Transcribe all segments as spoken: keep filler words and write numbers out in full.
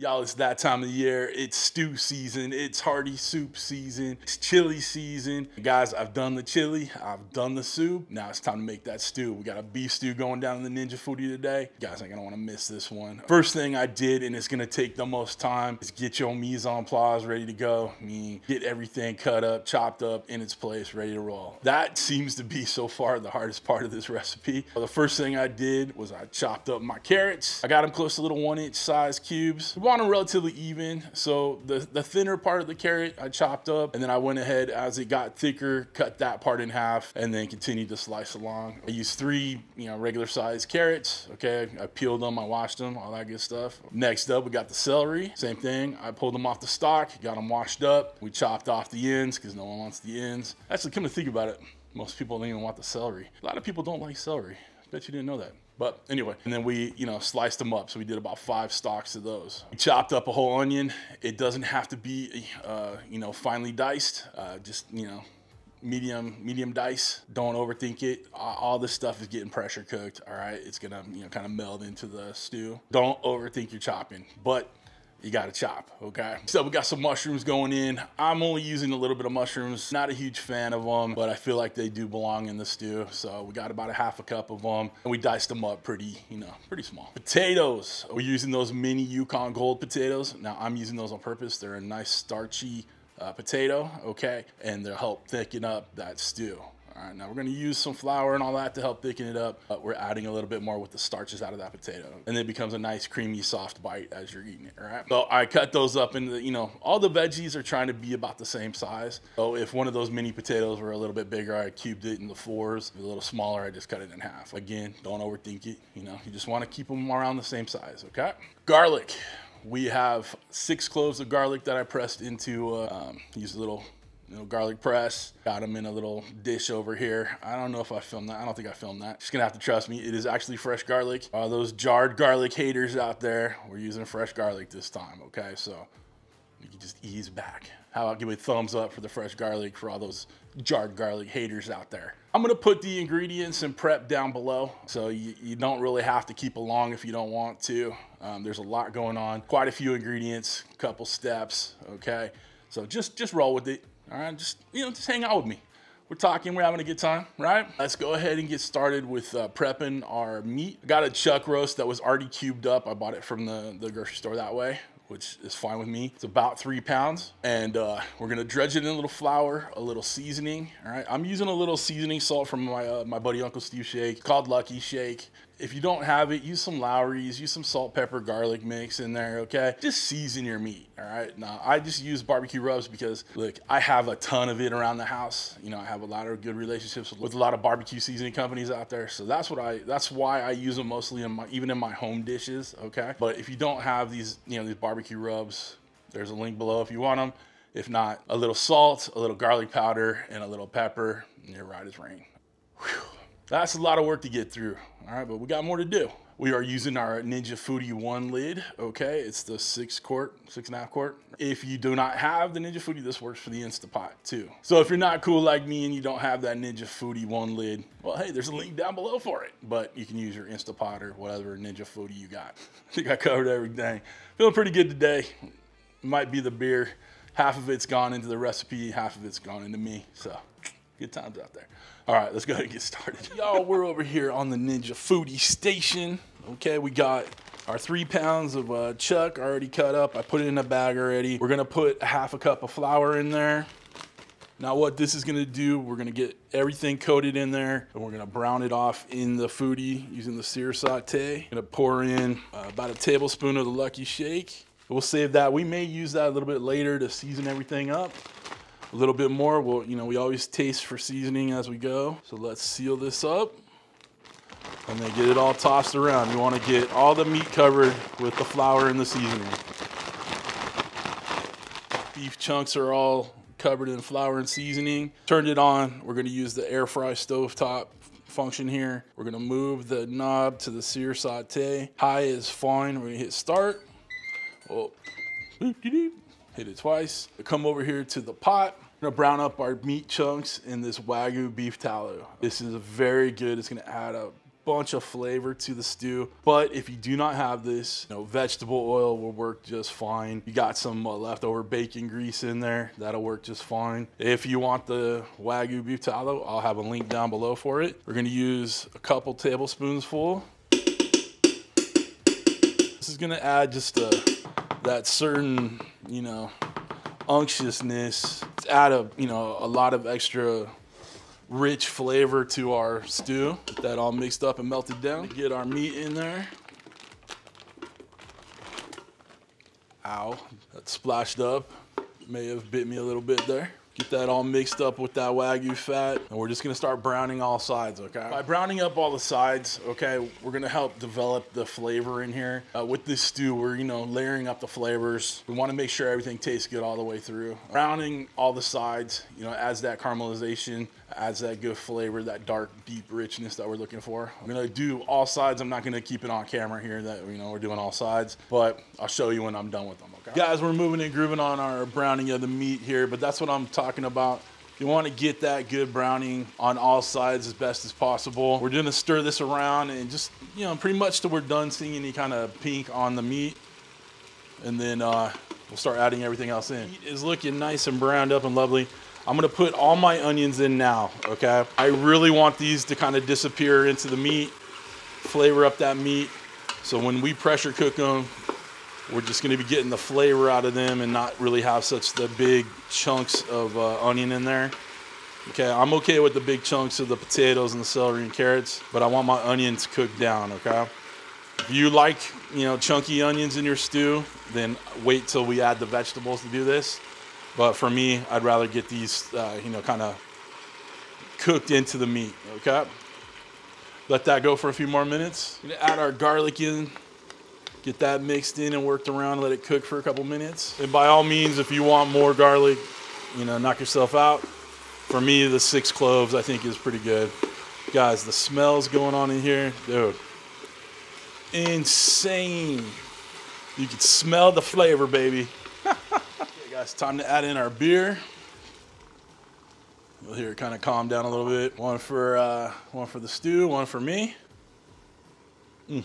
Y'all, it's that time of the year. It's stew season. It's hearty soup season. It's chili season. Guys, I've done the chili. I've done the soup. Now it's time to make that stew. We got a beef stew going down in the Ninja Foodi today. You guys ain't gonna wanna miss this one. First thing I did, and it's gonna take the most time, is get your mise en place ready to go. I mean, get everything cut up, chopped up, in its place, ready to roll. That seems to be so far the hardest part of this recipe. Well, the first thing I did was I chopped up my carrots. I got them close to little one inch size cubes. Want them relatively even, so the, the thinner part of the carrot I chopped up, and then I went ahead as it got thicker, cut that part in half, and then continued to slice along. I used three, you know, regular sized carrots, okay? I peeled them, I washed them, all that good stuff. Next up, we got the celery. Same thing, I pulled them off the stalk, got them washed up. We chopped off the ends, because no one wants the ends. Actually, come to think about it, most people don't even want the celery. A lot of people don't like celery. I bet you didn't know that. But anyway, and then we, you know, sliced them up. So we did about five stalks of those. We chopped up a whole onion. It doesn't have to be, uh, you know, finely diced. Uh, just, you know, medium, medium dice. Don't overthink it. All this stuff is getting pressure cooked. All right. It's going to, you know, kind of meld into the stew. Don't overthink your chopping, but you gotta chop, okay? So we got some mushrooms going in. I'm only using a little bit of mushrooms. Not a huge fan of them, but I feel like they do belong in the stew. So we got about a half a cup of them, and we diced them up pretty, you know, pretty small. Potatoes, we're using those mini Yukon Gold potatoes. Now I'm using those on purpose. They're a nice starchy uh, potato, okay? And they'll help thicken up that stew. All right, now we're gonna use some flour and all that to help thicken it up, but we're adding a little bit more with the starches out of that potato. And it becomes a nice creamy soft bite as you're eating it, all right? So I cut those up into, the, you know, all the veggies are trying to be about the same size. So if one of those mini potatoes were a little bit bigger, I cubed it in the fours. If a little smaller, I just cut it in half. Again, don't overthink it, you know? You just wanna keep them around the same size, okay? Garlic. We have six cloves of garlic that I pressed into, uh, um, use a little, little garlic press. Got them in a little dish over here. I don't know if I filmed that. I don't think I filmed that. Just gonna have to trust me. It is actually fresh garlic. All those jarred garlic haters out there, we're using fresh garlic this time, okay? So you can just ease back. How about give a thumbs up for the fresh garlic for all those jarred garlic haters out there. I'm gonna put the ingredients and prep down below, so you, you don't really have to keep along if you don't want to. Um, there's a lot going on. Quite a few ingredients, couple steps, okay? So just, just roll with it. All right, just, you know, just hang out with me. We're talking, we're having a good time, right? Let's go ahead and get started with uh, prepping our meat. I got a chuck roast that was already cubed up. I bought it from the, the grocery store that way, which is fine with me. It's about three pounds. And uh, we're gonna dredge it in a little flour, a little seasoning, all right? I'm using a little seasoning salt from my, uh, my buddy Uncle Steve Shake, called Lucky Shake. If you don't have it, use some Lowry's, use some salt, pepper, garlic mix in there, okay? Just season your meat, all right? Now, I just use barbecue rubs because, look, I have a ton of it around the house. You know, I have a lot of good relationships with a lot of barbecue seasoning companies out there. So that's what I, that's why I use them mostly in my, even in my home dishes, okay? But if you don't have these, you know, these barbecue rubs, there's a link below if you want them. If not, a little salt, a little garlic powder, and a little pepper, and you're right as rain. Whew. That's a lot of work to get through, all right, but we got more to do. We are using our Ninja Foodi one lid, okay? It's the six quart, six and a half quart. If you do not have the Ninja Foodi, this works for the Instant Pot too. So if you're not cool like me and you don't have that Ninja Foodi one lid, well, hey, there's a link down below for it, but you can use your Instant Pot or whatever Ninja Foodi you got. I think I covered everything. Feeling pretty good today. Might be the beer. Half of it's gone into the recipe, half of it's gone into me, so. Good times out there. All right, let's go ahead and get started. Y'all, we're over here on the Ninja Foodi station. Okay, we got our three pounds of uh, chuck already cut up. I put it in a bag already. We're gonna put half a cup of flour in there. Now what this is gonna do, we're gonna get everything coated in there, and we're gonna brown it off in the Foodi using the sear saute. Gonna pour in uh, about a tablespoon of the Lucky Shake. We'll save that. We may use that a little bit later to season everything up. A little bit more. Well, you know, we always taste for seasoning as we go. So let's seal this up and then get it all tossed around. You want to get all the meat covered with the flour and the seasoning. Beef chunks are all covered in flour and seasoning. Turned it on. We're going to use the air fry stovetop function here. We're going to move the knob to the sear saute. High is fine. We're going to hit start. Oh. Hit it twice. Come over here to the pot. We're gonna brown up our meat chunks in this Wagyu beef tallow. This is very good. It's gonna add a bunch of flavor to the stew. But if you do not have this, you know, vegetable oil will work just fine. You got some uh, leftover bacon grease in there, that'll work just fine. If you want the Wagyu beef tallow, I'll have a link down below for it. We're gonna use a couple tablespoons full. This is gonna add just a, that certain, you know, unctuousness. It's add a, you know, a lot of extra rich flavor to our stew. Get that all mixed up and melted down. Get our meat in there. Ow, that splashed up. May have bit me a little bit there. Get that all mixed up with that Wagyu fat, and we're just gonna start browning all sides, okay? By browning up all the sides, okay, we're gonna help develop the flavor in here. Uh, with this stew, we're, you know, layering up the flavors. We wanna make sure everything tastes good all the way through. Browning all the sides, you know, adds that caramelization, adds that good flavor, that dark, deep richness that we're looking for. I'm gonna do all sides. I'm not gonna keep it on camera here that, you know, we're doing all sides, but I'll show you when I'm done with them, okay? Guys, we're moving and grooving on our browning of the meat here, but that's what I'm talking Talking about. You want to get that good browning on all sides as best as possible. We're gonna stir this around and just, you know, pretty much till we're done seeing any kind of pink on the meat, and then uh, we'll start adding everything else in. Meat is looking nice and browned up and lovely. I'm gonna put all my onions in now. Okay, I really want these to kind of disappear into the meat, flavor up that meat. So when we pressure cook them, we're just gonna be getting the flavor out of them and not really have such the big chunks of uh, onion in there. Okay, I'm okay with the big chunks of the potatoes and the celery and carrots, but I want my onions cooked down, okay? If you like, you know, chunky onions in your stew, then wait till we add the vegetables to do this. But for me, I'd rather get these, uh, you know, kind of cooked into the meat, okay? Let that go for a few more minutes. We're gonna add our garlic in. Get that mixed in and worked around, let it cook for a couple minutes. And by all means, if you want more garlic, you know, knock yourself out. For me, the six cloves, I think, is pretty good. Guys, the smells going on in here, dude, insane. You can smell the flavor, baby. Okay, guys, time to add in our beer. You'll hear it kind of calm down a little bit. One for, uh, one for the stew, one for me. Mm.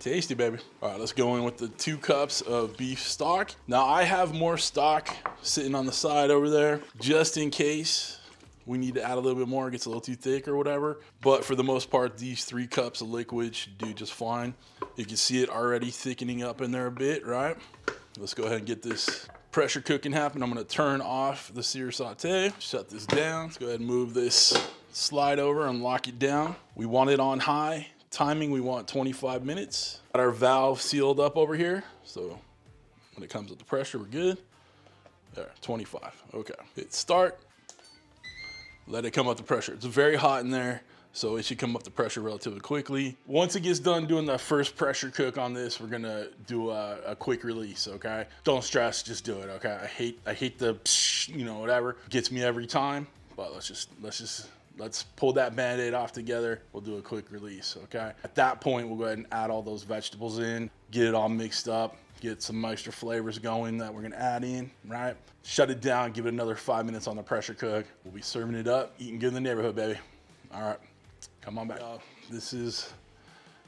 Tasty, baby. All right, let's go in with the two cups of beef stock. Now I have more stock sitting on the side over there, just in case we need to add a little bit more, it gets a little too thick or whatever. But for the most part, these three cups of liquid should do just fine. You can see it already thickening up in there a bit, right? Let's go ahead and get this pressure cooking happen. I'm gonna turn off the sear saute, shut this down. Let's go ahead and move this slide over and lock it down. We want it on high. Timing, we want twenty-five minutes. Got our valve sealed up over here, so when it comes up to pressure, we're good. There, twenty-five, okay. Hit start, let it come up to pressure. It's very hot in there, so it should come up to pressure relatively quickly. Once it gets done doing that first pressure cook on this, we're gonna do a, a quick release, okay? Don't stress, just do it, okay? I hate, I hate the, you know, whatever. Gets me every time, but let's just, let's just, Let's pull that Band-Aid off together. We'll do a quick release, okay? At that point, we'll go ahead and add all those vegetables in, get it all mixed up, get some extra flavors going that we're gonna add in, right? Shut it down, give it another five minutes on the pressure cook. We'll be serving it up, eating good in the neighborhood, baby. All right, come on back. Uh, this is,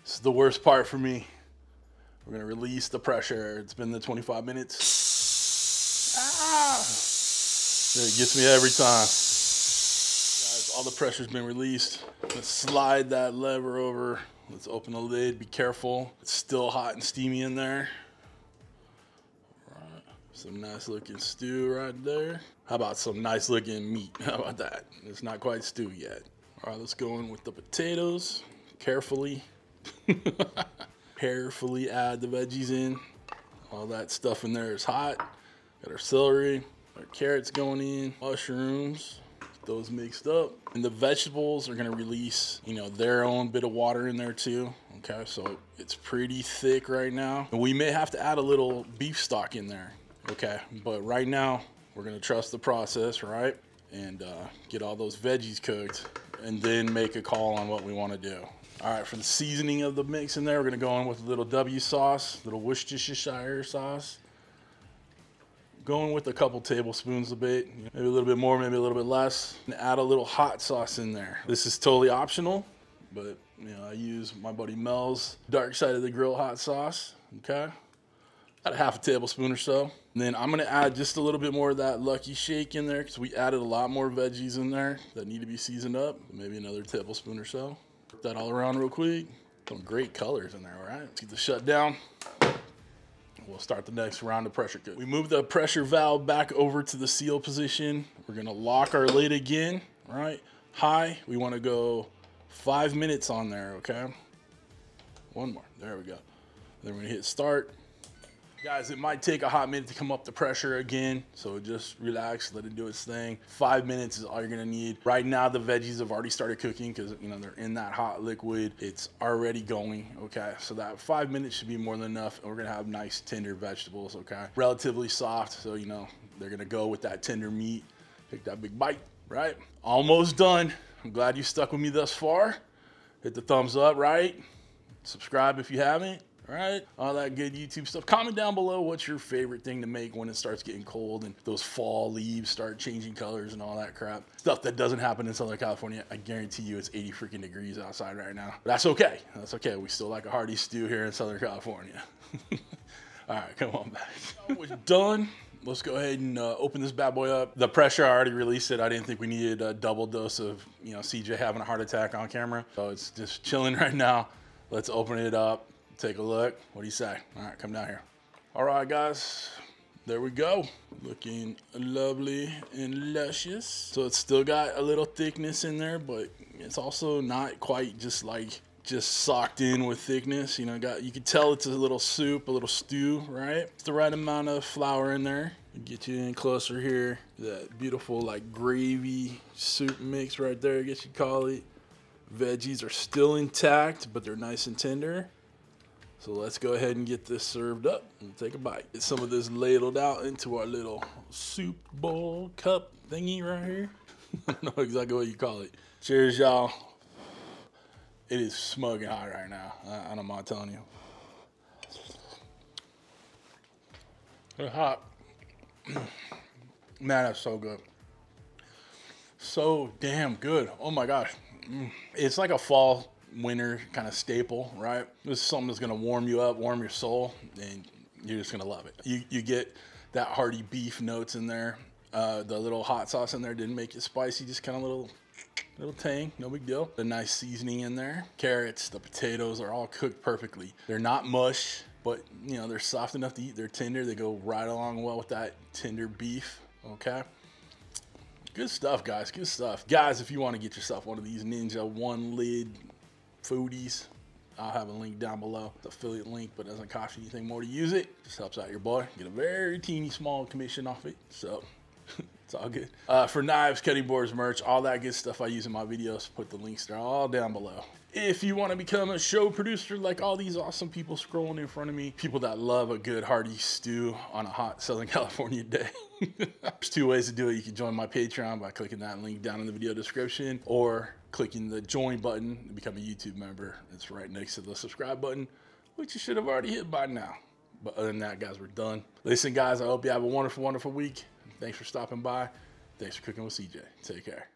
this is the worst part for me. We're gonna release the pressure. It's been the twenty-five minutes. Ah! It gets me every time. All the pressure's been released. Let's slide that lever over. Let's open the lid, be careful. It's still hot and steamy in there. All right. Some nice looking stew right there. How about some nice looking meat? How about that? It's not quite stew yet. All right, let's go in with the potatoes. Carefully, carefully add the veggies in. All that stuff in there is hot. Got our celery, our carrots going in, mushrooms. Those mixed up, and the vegetables are going to release, you know, their own bit of water in there too, okay? So it's pretty thick right now, and we may have to add a little beef stock in there, okay? But right now we're going to trust the process, right? And uh get all those veggies cooked and then make a call on what we want to do. All right, for the seasoning of the mix in there, we're going to go in with a little W sauce, little Worcestershire sauce. Going with a couple tablespoons a bit, maybe a little bit more, maybe a little bit less, and add a little hot sauce in there. This is totally optional. but you know, I use my buddy Mel's Dark Side of the Grill hot sauce, okay? About a half a tablespoon or so. And then I'm gonna add just a little bit more of that Lucky Shake in there because we added a lot more veggies in there that need to be seasoned up. Maybe another tablespoon or so. Put that all around real quick. Some great colors in there, all right? Let's get this shut down. We'll start the next round of pressure cook. We move the pressure valve back over to the seal position. We're gonna lock our lid again, all right? High, we wanna go five minutes on there, okay? One more, there we go. Then we're gonna hit start. Guys, it might take a hot minute to come up the pressure again, so just relax, let it do its thing. Five minutes is all you're gonna need. Right now, the veggies have already started cooking because you know they're in that hot liquid. It's already going, okay? So that five minutes should be more than enough, and we're gonna have nice, tender vegetables, okay? Relatively soft, so you know they're gonna go with that tender meat. Take that big bite, right? Almost done. I'm glad you stuck with me thus far. Hit the thumbs up, right? Subscribe if you haven't. All right, all that good YouTube stuff. Comment down below what's your favorite thing to make when it starts getting cold and those fall leaves start changing colors and all that crap. Stuff that doesn't happen in Southern California. I guarantee you it's eighty freaking degrees outside right now. But that's okay. That's okay. We still like a hearty stew here in Southern California. All right, come on back. It's done. Let's go ahead and uh, open this bad boy up. The pressure, I already released it. I didn't think we needed a double dose of, you know, C J having a heart attack on camera. So it's just chilling right now. Let's open it up. Take a look. What do you say? All right, come down here. All right, guys, there we go. Looking lovely and luscious. So it's still got a little thickness in there, but it's also not quite just like just socked in with thickness. You know, got, you can tell it's a little soup, a little stew, right? It's the right amount of flour in there. Get you in closer here. That beautiful like gravy soup mix right there, I guess you'd call it. Veggies are still intact, but they're nice and tender. So let's go ahead and get this served up and take a bite. Get some of this ladled out into our little soup bowl cup thingy right here. I don't know exactly what you call it. Cheers, y'all. It is smoking hot right now. I, I don't mind telling you. It's hot. Man, that's so good. So damn good. Oh my gosh. It's like a fall winter kind of staple, right? This is something that's gonna warm you up, warm your soul, and you're just gonna love it. You, you get that hearty beef notes in there. Uh, the little hot sauce in there didn't make it spicy, just kind of little, little tang, no big deal. The nice seasoning in there. Carrots, the potatoes are all cooked perfectly. They're not mush, but you know, they're soft enough to eat. They're tender. They go right along well with that tender beef, okay? Good stuff, guys, good stuff. Guys, if you wanna get yourself one of these Ninja one lid foodies, I'll have a link down below, the affiliate link, but it doesn't cost you anything more to use it. Just helps out your boy, get a very teeny small commission off it, so it's all good. Uh, for knives, cutting boards, merch, all that good stuff I use in my videos, put the links there all down below. If you want to become a show producer like all these awesome people scrolling in front of me, people that love a good hearty stew on a hot Southern California day, there's two ways to do it. You can join my Patreon by clicking that link down in the video description, or clicking the join button to become a YouTube member. It's right next to the subscribe button, which you should have already hit by now. But other than that, guys, we're done. Listen, guys, I hope you have a wonderful, wonderful week. Thanks for stopping by. Thanks for cooking with C J. Take care.